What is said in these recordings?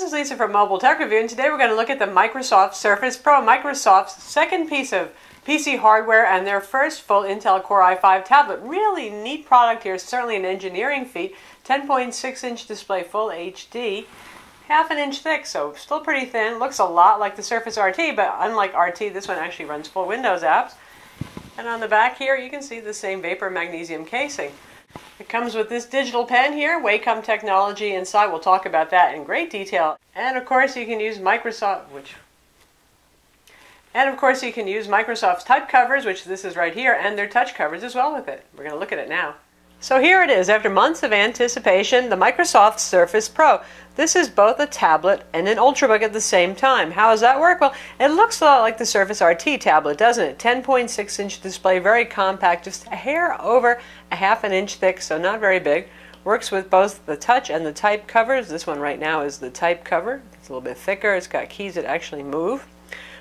This is Lisa from Mobile Tech Review, and today we're going to look at the Microsoft Surface Pro, Microsoft's second piece of PC hardware and their first full Intel Core i5 tablet. Really neat product here, certainly an engineering feat. 10.6 inch display, full HD, half an inch thick, so still pretty thin. Looks a lot like the Surface RT, but unlike RT, this one actually runs full Windows apps. And on the back here, you can see the same Vapor Magnesium casing. It comes with this digital pen here, Wacom technology inside. We'll talk about that in great detail. And of course you can use Microsoft's type covers, which this is right here, and their touch covers as well with it. We're going to look at it now. So here it is, after months of anticipation, the Microsoft Surface Pro. This is both a tablet and an Ultrabook at the same time. How does that work? Well, it looks a lot like the Surface RT tablet, doesn't it? 10.6 inch display, very compact, just a hair over a half an inch thick, so not very big. Works with both the touch and the type covers. This one right now is the type cover. It's a little bit thicker, it's got keys that actually move.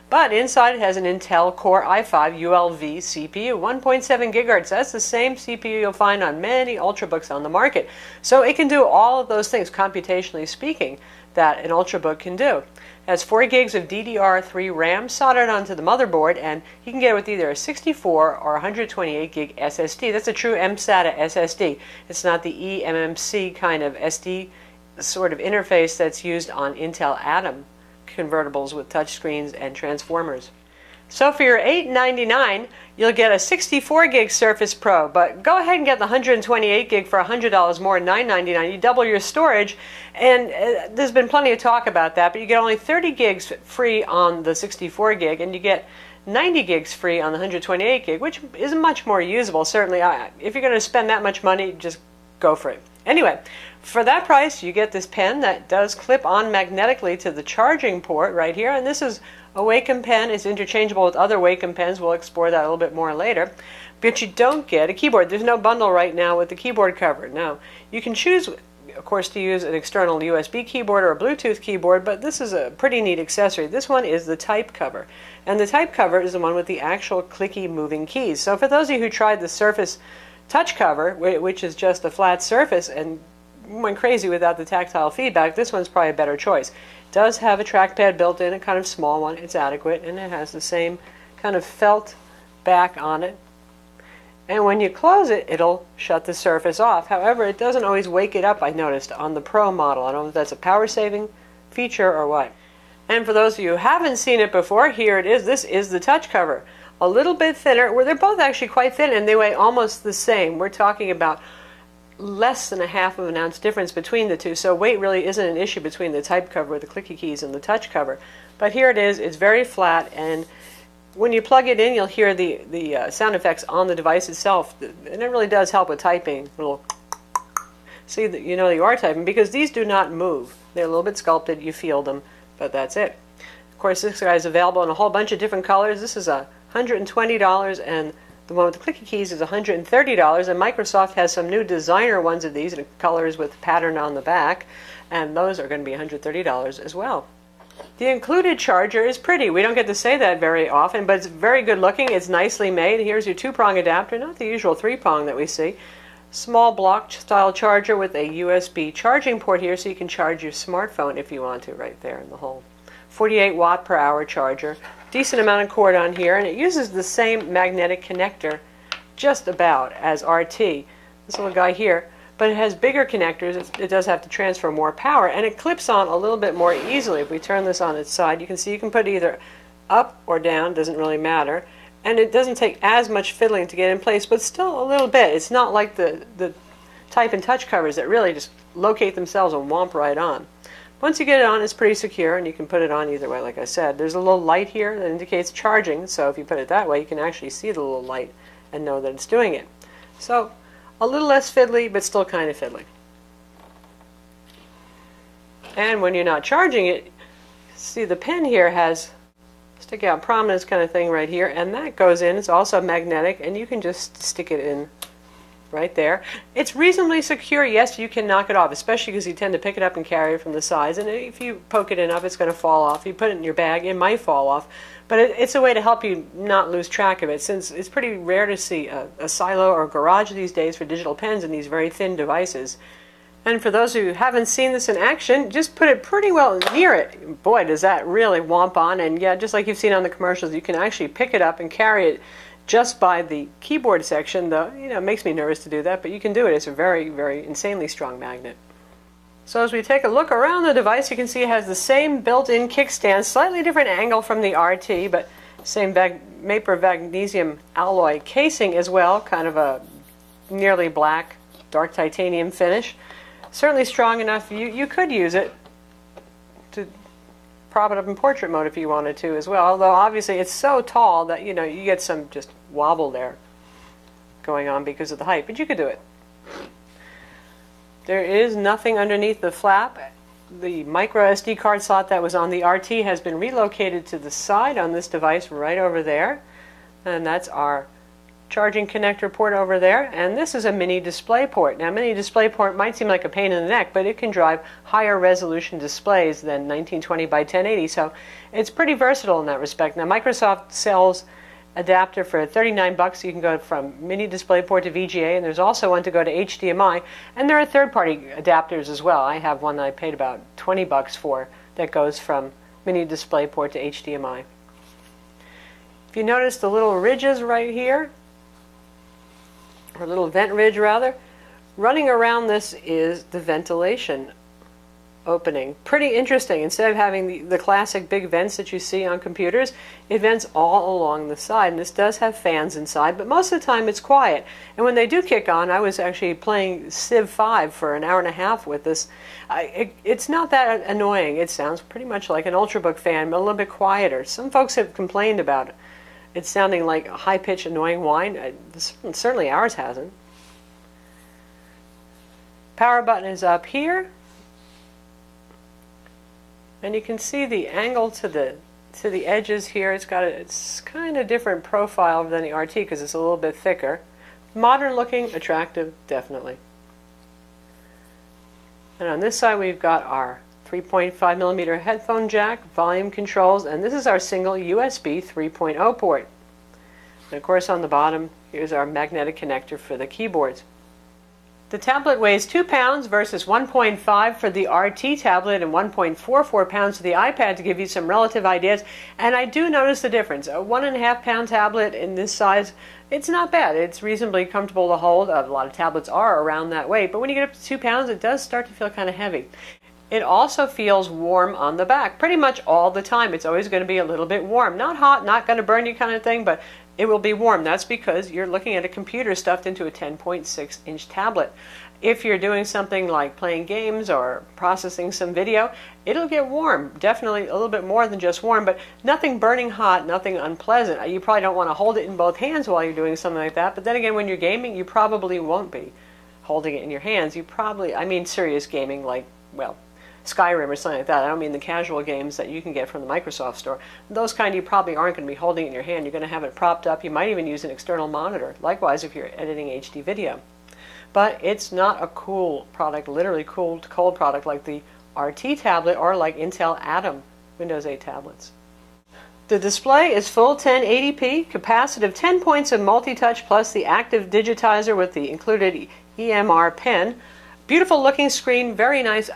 But inside it has an Intel Core i5 ULV CPU, 1.7 gigahertz. That's the same CPU you'll find on many Ultrabooks on the market. So it can do all of those things, computationally speaking, that an Ultrabook can do. It has 4 gigs of DDR3 RAM soldered onto the motherboard, and you can get it with either a 64 or 128 gig SSD. That's a true MSATA SSD. It's not the eMMC kind of SD sort of interface that's used on Intel Atom convertibles with touchscreens and transformers. So for your $899, you'll get a 64 gig Surface Pro, but go ahead and get the 128 gig for $100 more, $999. You double your storage, and there's been plenty of talk about that, but you get only 30 gigs free on the 64 gig, and you get 90 gigs free on the 128 gig, which is much more usable, certainly. If you're going to spend that much money, just go for it. Anyway, for that price, you get this pen that does clip on magnetically to the charging port right here, and this is a Wacom pen. It's interchangeable with other Wacom pens. We'll explore that a little bit more later. But you don't get a keyboard. There's no bundle right now with the keyboard cover. Now, you can choose, of course, to use an external USB keyboard or a Bluetooth keyboard, but this is a pretty neat accessory. This one is the type cover, and the type cover is the one with the actual clicky moving keys. So for those of you who tried the Surface Touch Cover, which is just a flat surface and went crazy without the tactile feedback, this one's probably a better choice. It does have a trackpad built in, a kind of small one, it's adequate, and it has the same kind of felt back on it. And when you close it, it'll shut the surface off. However, it doesn't always wake it up, I noticed, on the Pro model. I don't know if that's a power saving feature or what. And for those of you who haven't seen it before, here it is. This is the touch cover. A little bit thinner. Well, they're both actually quite thin, and they weigh almost the same. We're talking about less than a half of an ounce difference between the two, so weight really isn't an issue between the type cover, the clicky keys, and the touch cover. But here it is. It's very flat, and when you plug it in, you'll hear the sound effects on the device itself, and it really does help with typing. Little see that you know you are typing, because these do not move. They're a little bit sculpted. You feel them, but that's it. Of course, this guy is available in a whole bunch of different colors. This is a $120, and the one with the clicky keys is $130, and Microsoft has some new designer ones of these in colors with pattern on the back, and those are going to be $130 as well. The included charger is pretty. We don't get to say that very often, but it's very good looking. It's nicely made. Here's your two-prong adapter, not the usual three-prong that we see. Small block-style charger with a USB charging port here, so you can charge your smartphone if you want to right there in the hole. 48 watt per hour charger. Decent amount of cord on here, and it uses the same magnetic connector just about as RT, this little guy here, but it has bigger connectors. It does have to transfer more power, and it clips on a little bit more easily. If we turn this on its side, you can see you can put either up or down, doesn't really matter, and it doesn't take as much fiddling to get in place, but still a little bit. It's not like the type and touch covers that really just locate themselves and whomp right on. Once you get it on, it's pretty secure, and you can put it on either way, like I said. There's a little light here that indicates charging, so if you put it that way, you can actually see the little light and know that it's doing it. So, a little less fiddly, but still kind of fiddly. And when you're not charging it, see the pin here has stick-out prominence kind of thing right here, and that goes in. It's also magnetic, and you can just stick it in right there. It's reasonably secure. Yes, you can knock it off, especially because you tend to pick it up and carry it from the sides, and if you poke it enough, it's going to fall off. If you put it in your bag, it might fall off, but it's a way to help you not lose track of it, since it's pretty rare to see a silo or a garage these days for digital pens in these very thin devices. And for those of you who haven't seen this in action, just put it pretty well near it. Boy, does that really whomp on. And yeah, just like you've seen on the commercials, you can actually pick it up and carry it just by the keyboard section. Though, you know, it makes me nervous to do that, but you can do it. It's a very, very insanely strong magnet. So as we take a look around the device, you can see it has the same built-in kickstand, slightly different angle from the RT, but same Maper magnesium alloy casing as well, kind of a nearly black, dark titanium finish. Certainly strong enough, you could use it to prop it up in portrait mode if you wanted to as well, although obviously it's so tall that, you know, you get some just wobble there going on because of the height, but you could do it. There is nothing underneath the flap. The micro SD card slot that was on the RT has been relocated to the side on this device right over there, and that's our charging connector port over there, and this is a mini display port. Now, mini display port might seem like a pain in the neck, but it can drive higher resolution displays than 1920 by 1080, so it's pretty versatile in that respect. Now, Microsoft sells adapter for $39. You can go from mini display port to VGA, and there's also one to go to HDMI, and there are third-party adapters as well. I have one that I paid about $20 for that goes from mini display port to HDMI. If you notice the little ridges right here, or little vent ridge rather, running around this is the ventilation opening. Pretty interesting. Instead of having the classic big vents that you see on computers, it vents all along the side, and this does have fans inside, but most of the time it's quiet. And when they do kick on, I was actually playing Civ 5 for an hour and a half with this. It's not that annoying. It sounds pretty much like an Ultrabook fan, but a little bit quieter. Some folks have complained about it. It's sounding like a high-pitched, annoying whine. Certainly ours hasn't. Power button is up here, and you can see the angle to the edges here. It's got it's kind of different profile than the RT because it's a little bit thicker. Modern-looking, attractive, definitely. And on this side, we've got our 3.5mm headphone jack, volume controls, and this is our single USB 3.0 port. And of course on the bottom, here's our magnetic connector for the keyboards. The tablet weighs 2 pounds versus 1.5 for the RT tablet and 1.44 pounds for the iPad, to give you some relative ideas. And I do notice the difference. A 1.5 pound tablet in this size, it's not bad. It's reasonably comfortable to hold. A lot of tablets are around that weight, but when you get up to 2 pounds, it does start to feel kind of heavy. It also feels warm on the back pretty much all the time. It's always going to be a little bit warm. Not hot, not going to burn you kind of thing, but it will be warm. That's because you're looking at a computer stuffed into a 10.6-inch tablet. If you're doing something like playing games or processing some video, it'll get warm. Definitely a little bit more than just warm, but nothing burning hot, nothing unpleasant. You probably don't want to hold it in both hands while you're doing something like that, but then again, when you're gaming, you probably won't be holding it in your hands. You probably, I mean serious gaming like, well, Skyrim or something like that. I don't mean the casual games that you can get from the Microsoft Store. Those kind you probably aren't going to be holding in your hand. You're going to have it propped up. You might even use an external monitor. Likewise, if you're editing HD video. But it's not a cool product, literally cool to cold product like the RT tablet or like Intel Atom Windows 8 tablets. The display is full 1080p, capacitive 10 points of multi-touch plus the active digitizer with the included EMR pen. Beautiful looking screen, very nice.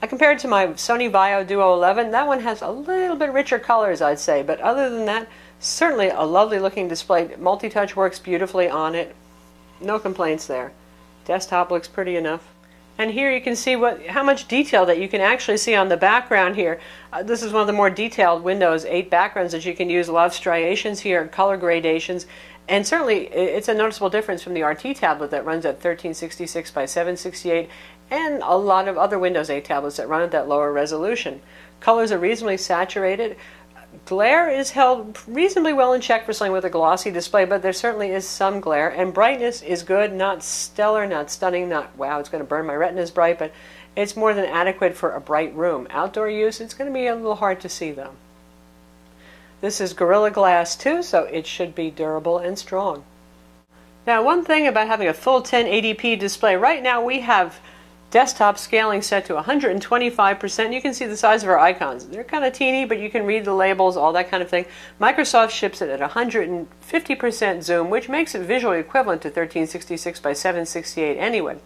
I compared to my Sony Vaio Duo 11. That one has a little bit richer colors, I'd say, but other than that, certainly a lovely looking display. Multi-touch works beautifully on it. No complaints there. Desktop looks pretty enough. And here you can see how much detail that you can actually see on the background here. This is one of the more detailed Windows 8 backgrounds that you can use. A lot of striations here and color gradations. And certainly it's a noticeable difference from the RT tablet that runs at 1366 by 768 and a lot of other Windows 8 tablets that run at that lower resolution. Colors are reasonably saturated. Glare is held reasonably well in check for something with a glossy display, but there certainly is some glare, and brightness is good, not stellar, not stunning, not wow, it's going to burn my retinas bright, but it's more than adequate for a bright room. Outdoor use, it's going to be a little hard to see though. This is Gorilla Glass 2, so it should be durable and strong. Now, one thing about having a full 1080p display, right now we have desktop scaling set to 125%. You can see the size of our icons. They're kind of teeny, but you can read the labels, all that kind of thing. Microsoft ships it at 150% zoom, which makes it visually equivalent to 1366 by 768 anyway.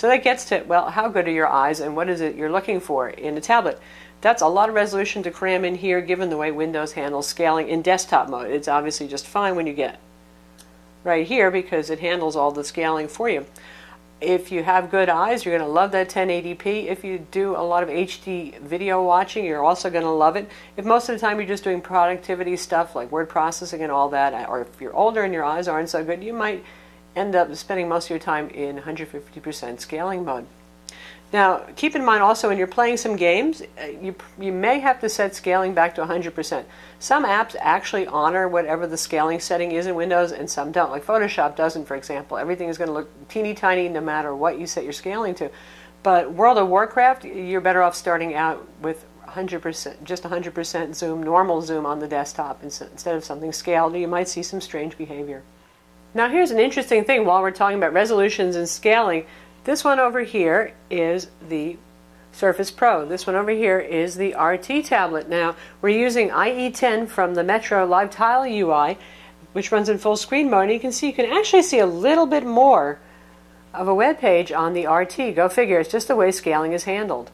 So that gets to, well, how good are your eyes and what is it you're looking for in a tablet? That's a lot of resolution to cram in here given the way Windows handles scaling in desktop mode. It's obviously just fine when you get right here because it handles all the scaling for you. If you have good eyes, you're going to love that 1080p. If you do a lot of HD video watching, you're also going to love it. If most of the time you're just doing productivity stuff like word processing and all that, or if you're older and your eyes aren't so good, you might end up spending most of your time in 150% scaling mode. Now, keep in mind also when you're playing some games, you may have to set scaling back to 100%. Some apps actually honor whatever the scaling setting is in Windows and some don't. Like Photoshop doesn't, for example. Everything is going to look teeny tiny no matter what you set your scaling to. But World of Warcraft, you're better off starting out with 100%, just 100% zoom, normal zoom on the desktop instead of something scaled. You might see some strange behavior. Now here's an interesting thing while we're talking about resolutions and scaling. This one over here is the Surface Pro. This one over here is the RT tablet. Now, we're using IE10 from the Metro Live Tile UI, which runs in full screen mode. And you can see, you can actually see a little bit more of a web page on the RT. Go figure, it's just the way scaling is handled.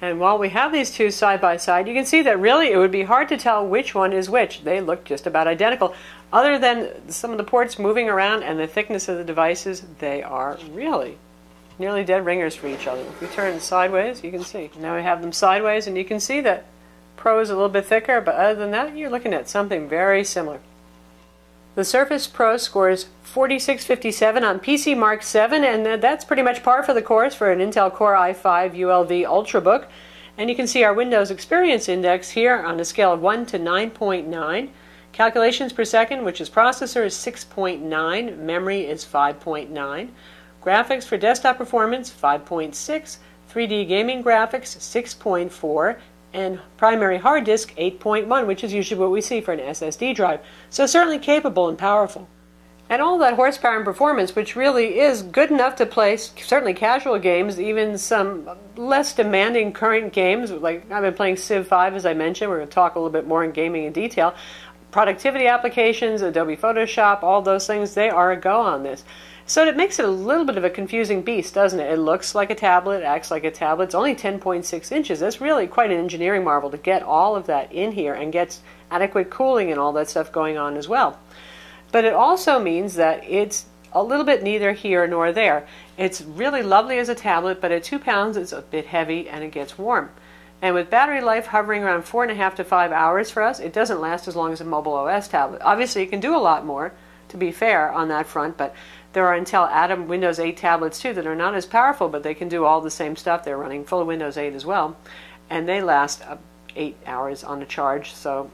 And while we have these two side by side, you can see that really it would be hard to tell which one is which. They look just about identical. Other than some of the ports moving around and the thickness of the devices, they are really nearly dead ringers for each other. If we turn sideways, you can see. Now we have them sideways, and you can see that Pro is a little bit thicker, but other than that, you're looking at something very similar. The Surface Pro scores 4657 on PC Mark 7, and that's pretty much par for the course for an Intel Core i5 ULV Ultrabook. And you can see our Windows Experience Index here on a scale of 1 to 9.9. Calculations per second, which is processor, is 6.9. Memory is 5.9. Graphics for desktop performance, 5.6, 3D gaming graphics, 6.4, and primary hard disk, 8.1, which is usually what we see for an SSD drive. So certainly capable and powerful. And all that horsepower and performance, which really is good enough to play certainly casual games, even some less demanding current games, like I've been playing Civ 5, as I mentioned. We're going to talk a little bit more in gaming in detail. Productivity applications, Adobe Photoshop, all those things, they are a go on this. So it makes it a little bit of a confusing beast, doesn't it? It looks like a tablet, acts like a tablet. It's only 10.6 inches. That's really quite an engineering marvel to get all of that in here and gets adequate cooling and all that stuff going on as well. But it also means that it's a little bit neither here nor there. It's really lovely as a tablet, but at 2 pounds it's a bit heavy and it gets warm. And with battery life hovering around 4.5 to 5 hours for us, it doesn't last as long as a mobile OS tablet. Obviously, you can do a lot more, to be fair, on that front, but there are Intel Atom Windows 8 tablets too that are not as powerful, but they can do all the same stuff. They're running full Windows 8 as well, and they last 8 hours on a charge, so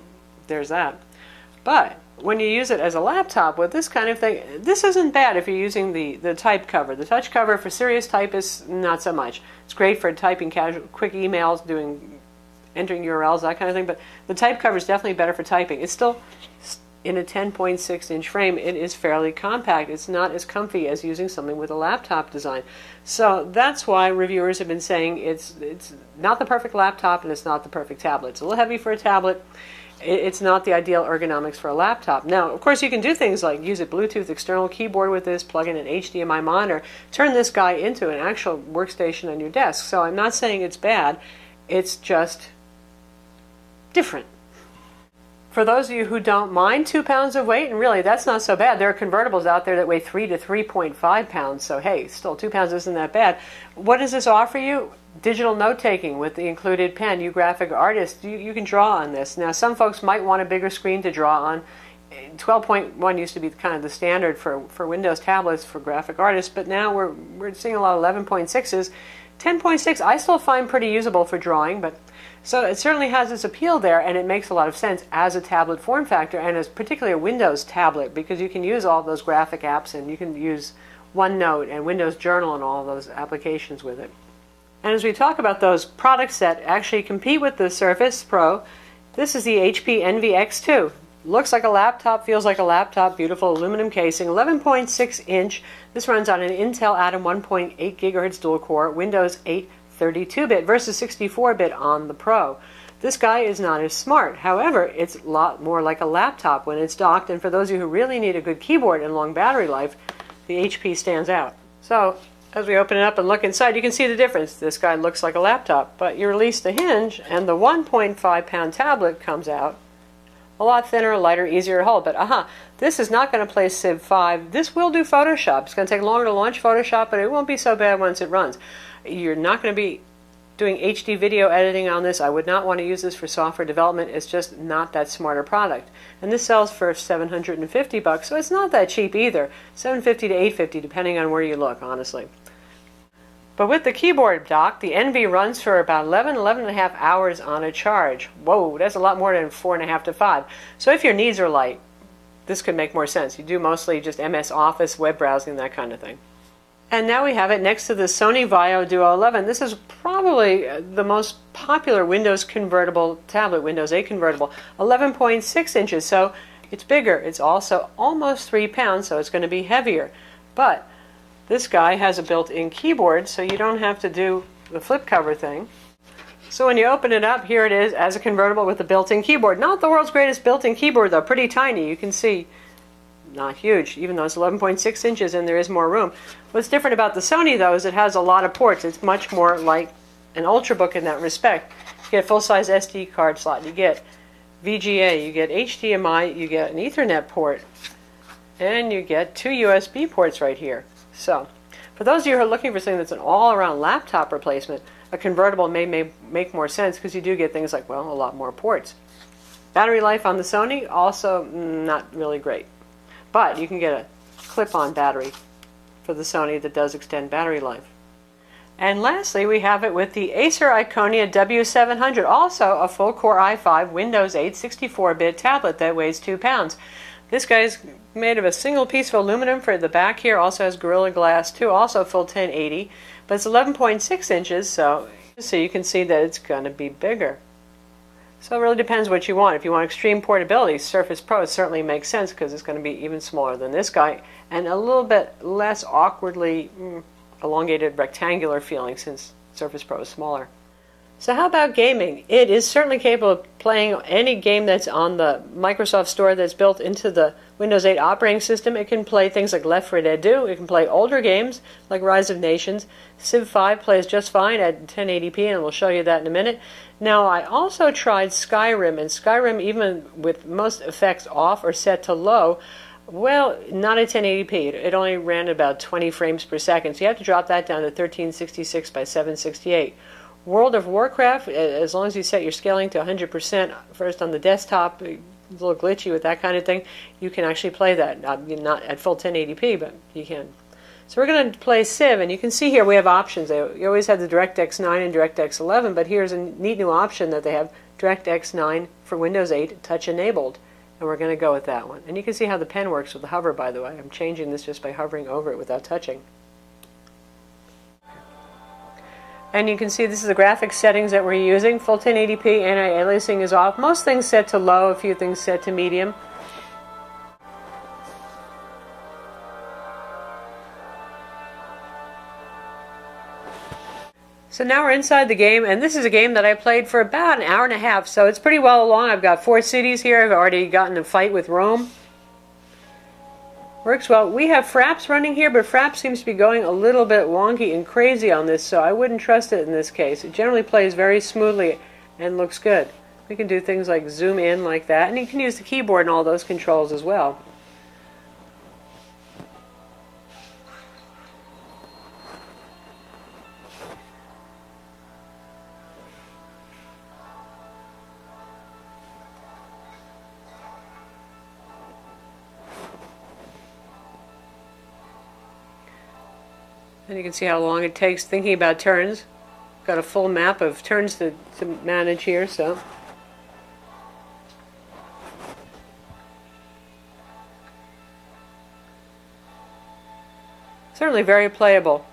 there's that. But when you use it as a laptop with this kind of thing, this isn't bad if you're using the Type Cover. The Touch Cover for serious typists, not so much. It's great for typing casual, quick emails, entering URLs, that kind of thing, but the Type Cover is definitely better for typing. It's still in a 10.6 inch frame, it is fairly compact. It's not as comfy as using something with a laptop design. So that's why reviewers have been saying it's not the perfect laptop and it's not the perfect tablet. It's a little heavy for a tablet. It's not the ideal ergonomics for a laptop. Now, of course, you can do things like use a Bluetooth external keyboard with this, plug in an HDMI monitor, turn this guy into an actual workstation on your desk. So I'm not saying it's bad. It's just different. For those of you who don't mind 2 pounds of weight, and really that's not so bad, there are convertibles out there that weigh 3 to 3.5 pounds, so hey, still 2 pounds isn't that bad. What does this offer you? Digital note-taking with the included pen. You graphic artists, you can draw on this. Now some folks might want a bigger screen to draw on. 12.1 used to be kind of the standard for Windows tablets for graphic artists, but now we're seeing a lot of 11.6s. 10.6 I still find pretty usable for drawing, but so it certainly has its appeal there, and it makes a lot of sense as a tablet form factor, and as particularly a Windows tablet, because you can use all those graphic apps, and you can use OneNote and Windows Journal and all those applications with it. And as we talk about those products that actually compete with the Surface Pro, this is the HP Envy X2. Looks like a laptop, feels like a laptop, beautiful aluminum casing, 11.6 inch. This runs on an Intel Atom 1.8 gigahertz dual core, Windows 8 32-bit versus 64-bit on the Pro. This guy is not as smart. However, it's a lot more like a laptop when it's docked, and for those of you who really need a good keyboard and long battery life, the HP stands out. So As we open it up and look inside, you can see the difference. This guy looks like a laptop, but you release the hinge and the 1.5-pound tablet comes out. A lot thinner, lighter, easier to hold, but this is not going to play Civ 5. This will do Photoshop. It's going to take longer to launch Photoshop, but it won't be so bad once it runs. You're not going to be doing HD video editing on this. I would not want to use this for software development. It's just not that smart a product. And this sells for $750, so it's not that cheap either. $750 to $850, depending on where you look, honestly. But with the keyboard dock, the Envy runs for about 11 and a half hours on a charge. Whoa, that's a lot more than 4.5 to 5. So if your needs are light, this could make more sense. You do mostly just MS Office, web browsing, that kind of thing. And now we have it next to the Sony Vaio Duo 11. This is probably the most popular Windows convertible tablet, Windows 8 convertible, 11.6 inches. So it's bigger. It's also almost 3 pounds, so it's going to be heavier. But this guy has a built-in keyboard, so you don't have to do the flip cover thing. So when you open it up, here it is as a convertible with a built-in keyboard. Not the world's greatest built-in keyboard, though. Pretty tiny. You can see, not huge, even though it's 11.6 inches and there is more room. What's different about the Sony, though, is it has a lot of ports. It's much more like an Ultrabook in that respect. You get a full-size SD card slot. You get VGA. You get HDMI. You get an Ethernet port. And you get 2 USB ports right here. So, for those of you who are looking for something that's an all-around laptop replacement, a convertible may make more sense because you do get things like, well, a lot more ports. Battery life on the Sony, also not really great. But you can get a clip-on battery for the Sony that does extend battery life. And lastly, we have it with the Acer Iconia W700, also a full Core i5 Windows 8 64-bit tablet that weighs 2 pounds. This guy's made of a single piece of aluminum for the back here, also has Gorilla Glass 2, also full 1080, but it's 11.6 inches, so you can see that it's going to be bigger. So it really depends what you want. If you want extreme portability, Surface Pro certainly makes sense because it's going to be even smaller than this guy and a little bit less awkwardly elongated rectangular feeling since Surface Pro is smaller. So how about gaming? It is certainly capable of playing any game that's on the Microsoft Store that's built into the Windows 8 operating system. It can play things like Left 4 Dead 2. It can play older games like Rise of Nations. Civ 5 plays just fine at 1080p, and we'll show you that in a minute. Now, I also tried Skyrim, and Skyrim, even with most effects off or set to low, well, not at 1080p. It only ran about 20 frames per second, so you have to drop that down to 1366 by 768. World of Warcraft, as long as you set your scaling to 100% first on the desktop, a little glitchy with that kind of thing, you can actually play that. Not at full 1080p, but you can. So we're going to play Civ, and you can see here we have options. You always had the DirectX 9 and DirectX 11, but here's a neat new option that they have, DirectX 9 for Windows 8 Touch Enabled, and we're going to go with that one. And you can see how the pen works with the hover, by the way. I'm changing this just by hovering over it without touching. And you can see this is the graphic settings that we're using. Full 1080p, anti-aliasing is off. Most things set to low, a few things set to medium. So now we're inside the game, and this is a game that I played for about an hour and a half, so it's pretty well along. I've got 4 cities here. I've already gotten a fight with Rome. Works well. We have Fraps running here, but Fraps seems to be going a little bit wonky and crazy on this, so I wouldn't trust it in this case. It generally plays very smoothly and looks good. We can do things like zoom in like that, and you can use the keyboard and all those controls as well. And you can see how long it takes thinking about turns. Got a full map of turns to manage here, so. Certainly very playable.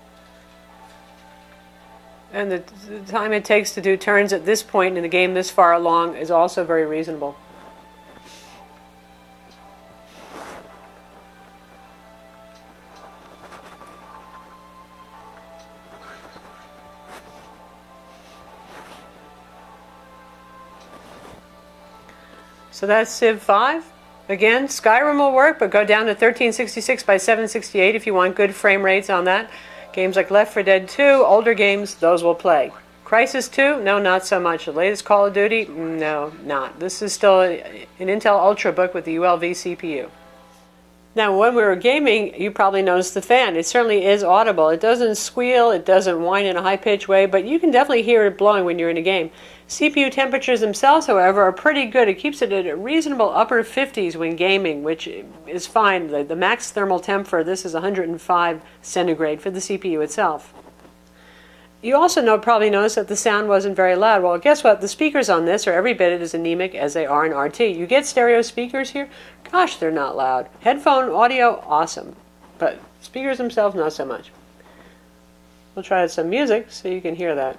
And the time it takes to do turns at this point in the game this far along is also very reasonable. So that's Civ 5. Again, Skyrim will work, but go down to 1366 by 768 if you want good frame rates on that. Games like Left 4 Dead 2, older games, those will play. Crisis 2? No, not so much. The latest Call of Duty? No, not. This is still an Intel Ultrabook with the ULV CPU. Now, when we were gaming, you probably noticed the fan. It certainly is audible. It doesn't squeal, it doesn't whine in a high-pitched way, but you can definitely hear it blowing when you're in a game. CPU temperatures themselves, however, are pretty good. It keeps it at a reasonable upper 50s when gaming, which is fine. The max thermal temp for this is 105 centigrade for the CPU itself. You also probably noticed that the sound wasn't very loud. Well, guess what? The speakers on this are every bit as anemic as they are in RT. You get stereo speakers here? Gosh, they're not loud. Headphone audio, awesome. But speakers themselves, not so much. We'll try some music so you can hear that.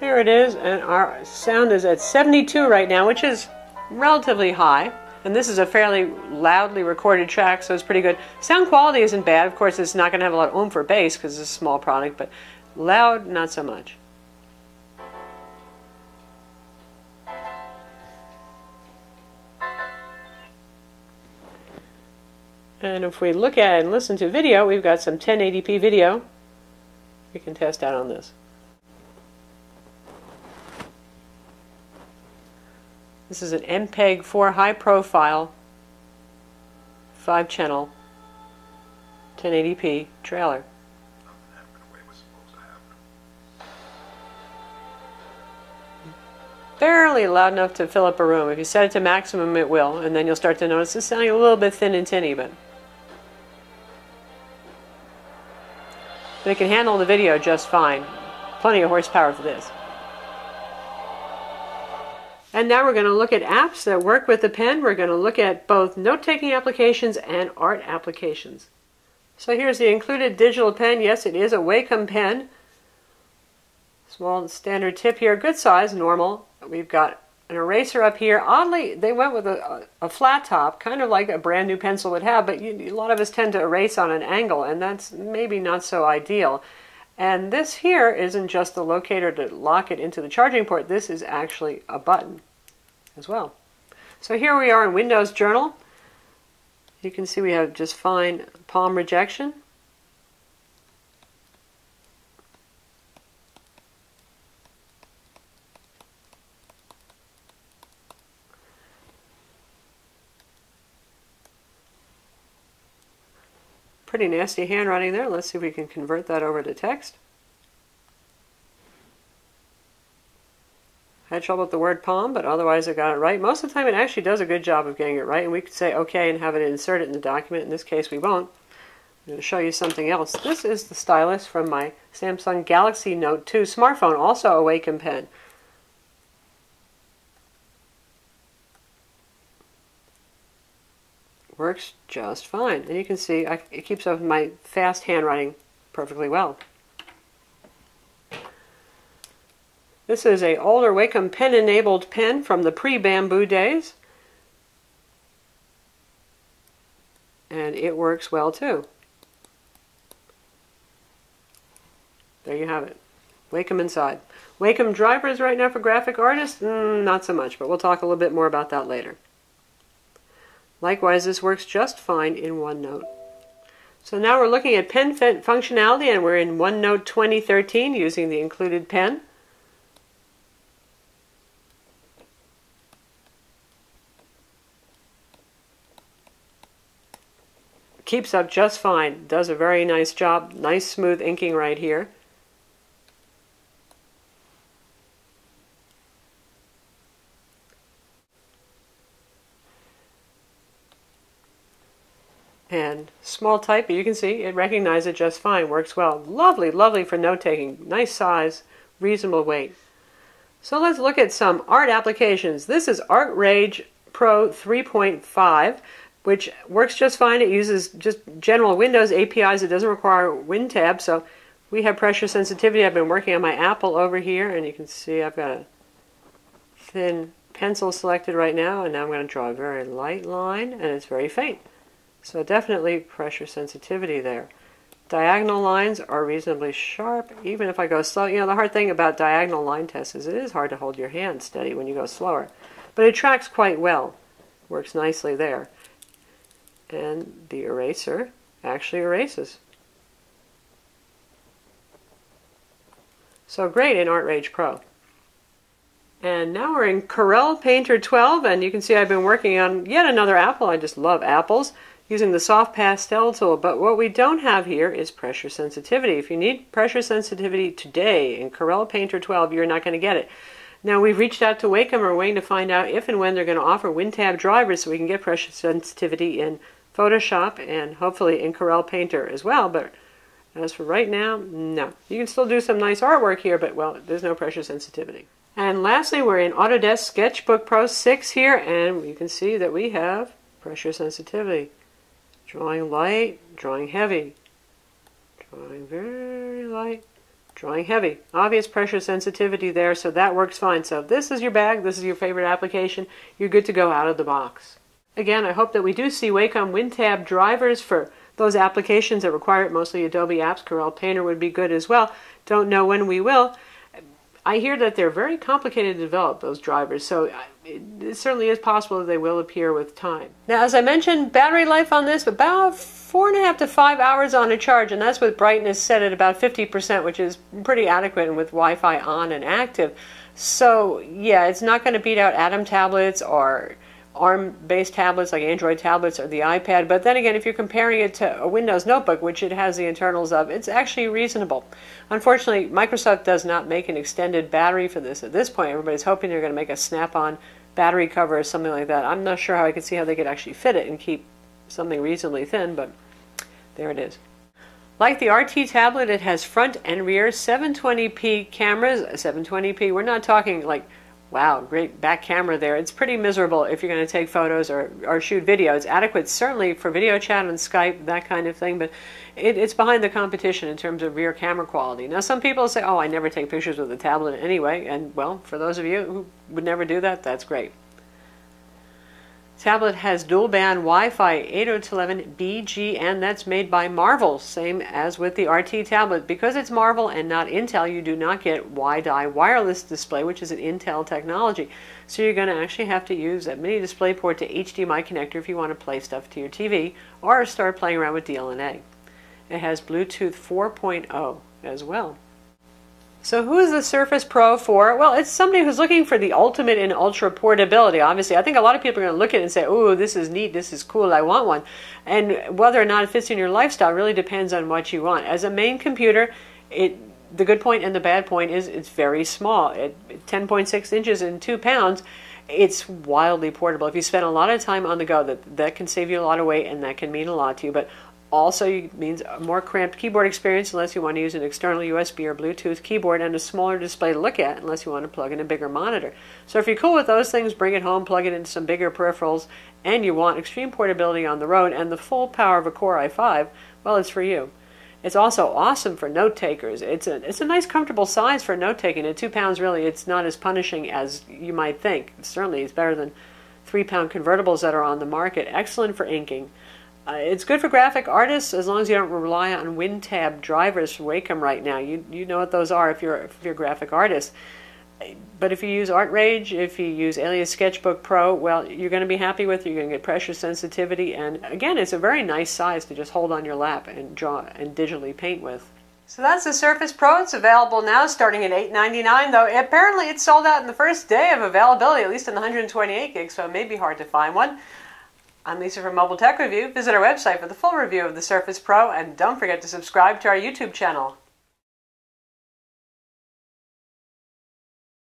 There it is, and our sound is at 72 right now, which is relatively high, and this is a fairly loudly recorded track, so it's pretty good. Sound quality isn't bad. Of course, it's not going to have a lot of oomph for bass because it's a small product, but loud, not so much. And if we look at and listen to video, we've got some 1080p video we can test out on this. This is an MPEG-4 high-profile, 5-channel, 1080p trailer. Barely loud enough to fill up a room. If you set it to maximum, it will, and then you'll start to notice it's sounding a little bit thin and tinny, but it can handle the video just fine. Plenty of horsepower for this. And now we're going to look at apps that work with the pen. We're going to look at both note-taking applications and art applications. So here's the included digital pen. Yes, it is a Wacom pen. Small standard tip here. Good size, normal. We've got an eraser up here. Oddly, they went with a flat top, kind of like a brand new pencil would have, but a lot of us tend to erase on an angle, and that's maybe not so ideal. And this here isn't just the locator to lock it into the charging port. This is actually a button as well. So here we are in Windows Journal. You can see we have just fine palm rejection. Pretty nasty handwriting there. Let's see if we can convert that over to text. I had trouble with the word palm, but otherwise I got it right. Most of the time it actually does a good job of getting it right, and we could say okay and have it inserted in the document. In this case we won't. I'm going to show you something else. This is the stylus from my Samsung Galaxy Note 2 smartphone, also a Wacom pen. Works just fine, and you can see it keeps up my fast handwriting perfectly well. This is an older Wacom pen-enabled pen from the pre-bamboo days, and it works well too. There you have it. Wacom inside. Wacom drivers right now for graphic artists? Not so much, but we'll talk a little bit more about that later. Likewise, this works just fine in OneNote. So now we're looking at pen functionality, and we're in OneNote 2013 using the included pen. Keeps up just fine. Does a very nice job. Nice smooth inking right here. And small type, but you can see it recognizes it just fine. Works well. Lovely, lovely for note-taking. Nice size, reasonable weight. So let's look at some art applications. This is Artrage Pro 3.5, which works just fine. It uses just general Windows APIs. It doesn't require WinTab, so we have pressure sensitivity. I've been working on my Apple over here, and you can see I've got a thin pencil selected right now, and now I'm going to draw a very light line, and it's very faint. So definitely pressure sensitivity there. Diagonal lines are reasonably sharp, even if I go slow. You know, the hard thing about diagonal line tests is it is hard to hold your hand steady when you go slower. But it tracks quite well. Works nicely there. And the eraser actually erases. So great in ArtRage Pro. And now we're in Corel Painter 12, and you can see I've been working on yet another apple. I just love apples. Using the soft pastel tool, but what we don't have here is pressure sensitivity. If you need pressure sensitivity today in Corel Painter 12, you're not going to get it. Now we've reached out to Wacom, or waiting to find out if and when they're going to offer WinTab drivers so we can get pressure sensitivity in Photoshop and hopefully in Corel Painter as well, but as for right now, no. You can still do some nice artwork here, but well, there's no pressure sensitivity. And lastly, we're in Autodesk Sketchbook Pro 6 here, and you can see that we have pressure sensitivity. Drawing light, drawing heavy, drawing very light, drawing heavy. Obvious pressure sensitivity there, so that works fine. So if this is your bag, this is your favorite application, you're good to go out of the box. Again, I hope that we do see Wacom WinTab drivers for those applications that require it, mostly Adobe apps. Corel Painter would be good as well. Don't know when we will. I hear that they're very complicated to develop, those drivers, so it certainly is possible that they will appear with time. Now, as I mentioned, battery life on this, about 4.5 to 5 hours on a charge, and that's with brightness set at about 50%, which is pretty adequate, and with Wi-Fi on and active. So, yeah, it's not going to beat out Atom tablets or ARM-based tablets like Android tablets or the iPad, but then again, if you're comparing it to a Windows notebook, which it has the internals of, it's actually reasonable. Unfortunately, Microsoft does not make an extended battery for this at this point. Everybody's hoping they're going to make a snap-on battery cover or something like that. I'm not sure how I can see how they could actually fit it and keep something reasonably thin, but there it is. Like the RT tablet, it has front and rear 720p cameras. 720p, we're not talking like wow, great back camera there. It's pretty miserable if you're going to take photos or shoot video. It's adequate certainly for video chat on Skype, that kind of thing, but it's behind the competition in terms of rear camera quality. Now some people say, oh, I never take pictures with a tablet anyway, and well, for those of you who would never do that, that's great. Tablet has dual band Wi-Fi 802.11bgn, that's made by Marvel, same as with the RT tablet. Because it's Marvel and not Intel, you do not get WiDi wireless display, which is an Intel technology. So you're going to actually have to use that mini DisplayPort to HDMI connector if you want to play stuff to your TV or start playing around with DLNA. It has Bluetooth 4.0 as well. So who is the Surface Pro for? Well, it's somebody who's looking for the ultimate in ultra portability. Obviously, I think a lot of people are going to look at it and say, oh, this is neat, this is cool, I want one. And whether or not it fits in your lifestyle really depends on what you want. As a main computer, the good point and the bad point is it's very small. At 10.6 inches and 2 pounds, it's wildly portable. If you spend a lot of time on the go, that can save you a lot of weight and that can mean a lot to you. But also, it means a more cramped keyboard experience unless you want to use an external USB or Bluetooth keyboard, and a smaller display to look at unless you want to plug in a bigger monitor. So if you're cool with those things, bring it home, plug it into some bigger peripherals, and you want extreme portability on the road and the full power of a Core i5, well, it's for you. It's also awesome for note takers. It's a nice, comfortable size for note taking. At 2 pounds, really, it's not as punishing as you might think. Certainly, it's better than 3-pound convertibles that are on the market. Excellent for inking. It's good for graphic artists as long as you don't rely on WinTab drivers from Wacom right now. You know what those are if you're a graphic artist. But if you use ArtRage, if you use Alias Sketchbook Pro, well, you're going to be happy with it. You're going to get pressure sensitivity. And again, it's a very nice size to just hold on your lap and draw and digitally paint with. So that's the Surface Pro. It's available now starting at $899, though apparently it's sold out in the first day of availability, at least in 128 gigs, so it may be hard to find one. I'm Lisa from Mobile Tech Review. Visit our website for the full review of the Surface Pro, and don't forget to subscribe to our YouTube channel.